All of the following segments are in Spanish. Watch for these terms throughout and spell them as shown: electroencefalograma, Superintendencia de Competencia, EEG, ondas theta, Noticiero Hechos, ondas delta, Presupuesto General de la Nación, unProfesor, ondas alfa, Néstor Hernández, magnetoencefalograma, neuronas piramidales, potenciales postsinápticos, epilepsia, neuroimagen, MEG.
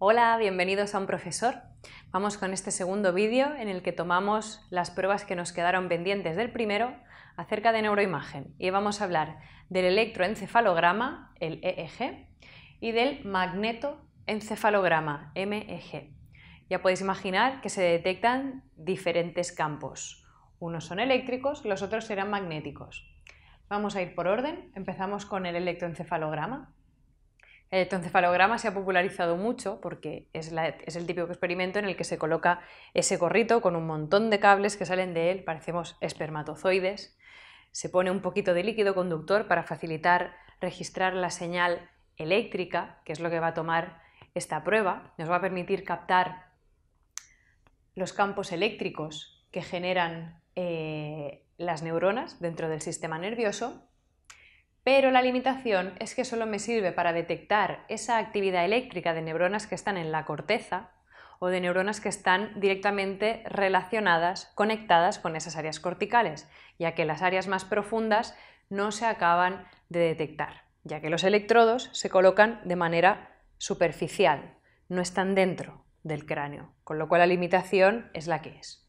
Hola, bienvenidos a Un Profesor. Vamos con este segundo vídeo en el que tomamos las pruebas que nos quedaron pendientes del primero acerca de neuroimagen y vamos a hablar del electroencefalograma, el EEG, y del magnetoencefalograma, MEG. Ya podéis imaginar que se detectan diferentes campos. Unos son eléctricos, los otros serán magnéticos. Vamos a ir por orden. Empezamos con el electroencefalograma. El electroencefalograma se ha popularizado mucho porque es el típico experimento en el que se coloca ese gorrito con un montón de cables que salen de él, parecemos espermatozoides, se pone un poquito de líquido conductor para facilitar registrar la señal eléctrica, que es lo que va a tomar esta prueba, nos va a permitir captar los campos eléctricos que generan las neuronas dentro del sistema nervioso. Pero la limitación es que solo me sirve para detectar esa actividad eléctrica de neuronas que están en la corteza o de neuronas que están directamente relacionadas, conectadas con esas áreas corticales, ya que las áreas más profundas no se acaban de detectar, ya que los electrodos se colocan de manera superficial, no están dentro del cráneo, con lo cual la limitación es la que es.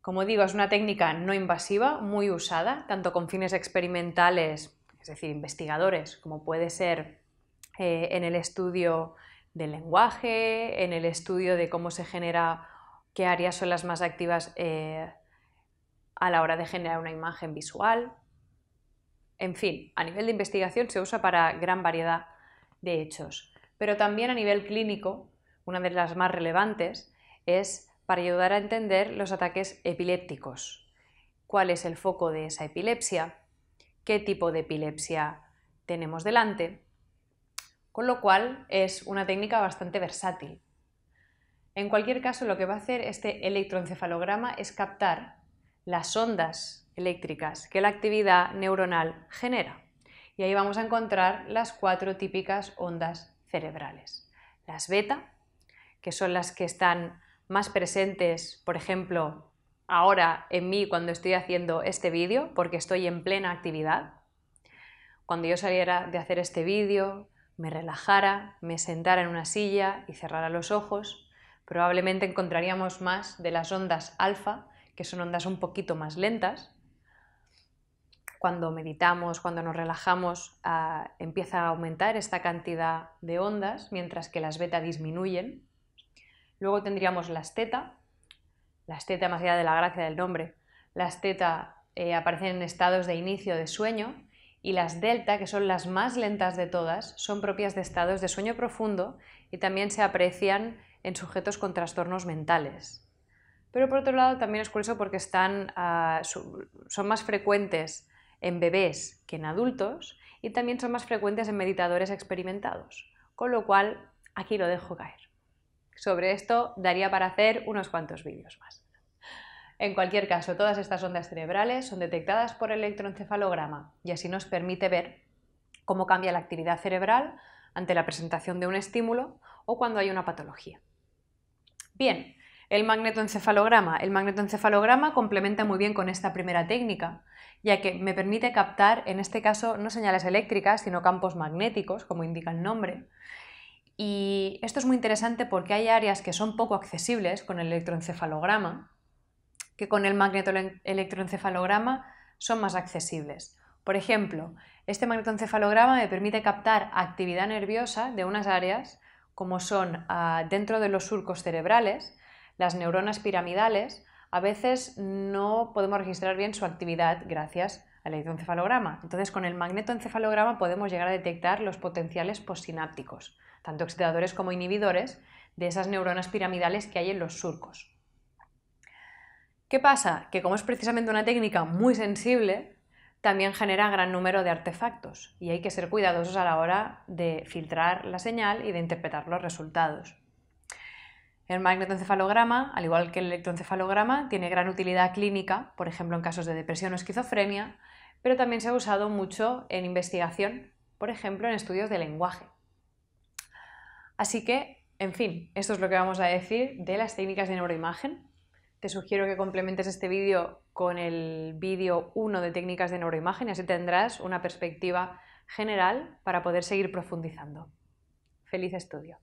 Como digo, es una técnica no invasiva, muy usada, tanto con fines experimentales, es decir, investigadores, como puede ser en el estudio del lenguaje, en el estudio de cómo se genera, qué áreas son las más activas a la hora de generar una imagen visual. En fin, a nivel de investigación se usa para gran variedad de hechos, pero también a nivel clínico, una de las más relevantes es para ayudar a entender los ataques epilépticos. ¿Cuál es el foco de esa epilepsia? ¿Qué tipo de epilepsia tenemos delante? Con lo cual es una técnica bastante versátil. En cualquier caso, lo que va a hacer este electroencefalograma es captar las ondas eléctricas que la actividad neuronal genera. Y ahí vamos a encontrar las cuatro típicas ondas cerebrales. Las beta, que son las que están más presentes, por ejemplo, ahora en mí cuando estoy haciendo este vídeo, porque estoy en plena actividad. Cuando yo saliera de hacer este vídeo, me relajara, me sentara en una silla y cerrara los ojos, probablemente encontraríamos más de las ondas alfa, que son ondas un poquito más lentas. Cuando meditamos, cuando nos relajamos, empieza a aumentar esta cantidad de ondas, mientras que las beta disminuyen. Luego tendríamos las theta más allá de la gracia del nombre, las theta aparecen en estados de inicio de sueño y las delta, que son las más lentas de todas, son propias de estados de sueño profundo y también se aprecian en sujetos con trastornos mentales. Pero por otro lado también es curioso porque son más frecuentes en bebés que en adultos y también son más frecuentes en meditadores experimentados, con lo cual aquí lo dejo caer. Sobre esto daría para hacer unos cuantos vídeos más. En cualquier caso, todas estas ondas cerebrales son detectadas por el electroencefalograma y así nos permite ver cómo cambia la actividad cerebral ante la presentación de un estímulo o cuando hay una patología. Bien, el magnetoencefalograma. El magnetoencefalograma complementa muy bien con esta primera técnica, ya que me permite captar, en este caso, no señales eléctricas, sino campos magnéticos, como indica el nombre. Y esto es muy interesante porque hay áreas que son poco accesibles con el electroencefalograma, que con el magnetoelectroencefalograma son más accesibles. Por ejemplo, este magnetoencefalograma me permite captar actividad nerviosa de unas áreas como son dentro de los surcos cerebrales, las neuronas piramidales. A veces no podemos registrar bien su actividad gracias al electroencefalograma. Entonces, con el magnetoencefalograma podemos llegar a detectar los potenciales postsinápticos, tanto excitadores como inhibidores, de esas neuronas piramidales que hay en los surcos. ¿Qué pasa? Que como es precisamente una técnica muy sensible, también genera gran número de artefactos y hay que ser cuidadosos a la hora de filtrar la señal y de interpretar los resultados. El magnetoencefalograma, al igual que el electroencefalograma, tiene gran utilidad clínica, por ejemplo en casos de depresión o esquizofrenia, pero también se ha usado mucho en investigación, por ejemplo en estudios de lenguaje. Así que, en fin, esto es lo que vamos a decir de las técnicas de neuroimagen. Te sugiero que complementes este vídeo con el vídeo 1 de técnicas de neuroimagen y así tendrás una perspectiva general para poder seguir profundizando. ¡Feliz estudio!